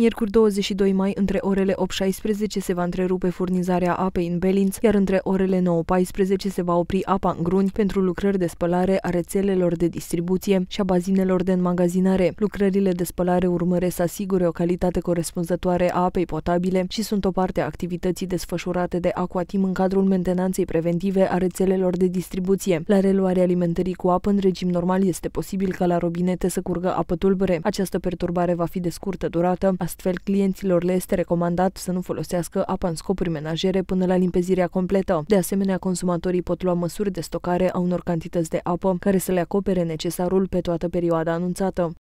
Miercuri 22 mai, între orele 8.16 se va întrerupe furnizarea apei în Belinț, iar între orele 9.14 se va opri apa în Gruni pentru lucrări de spălare a rețelelor de distribuție și a bazinelor de înmagazinare. Lucrările de spălare urmăresc să asigure o calitate corespunzătoare a apei potabile și sunt o parte a activității desfășurate de Aquatim în cadrul mentenanței preventive a rețelelor de distribuție. La reluarea alimentării cu apă în regim normal este posibil ca la robinete să curgă apă tulbure. Această perturbare va fi de scurtă durată, astfel clienților le este recomandat să nu folosească apa în scopuri menajere până la limpezirea completă. De asemenea, consumatorii pot lua măsuri de stocare a unor cantități de apă care să le acopere necesarul pe toată perioada anunțată.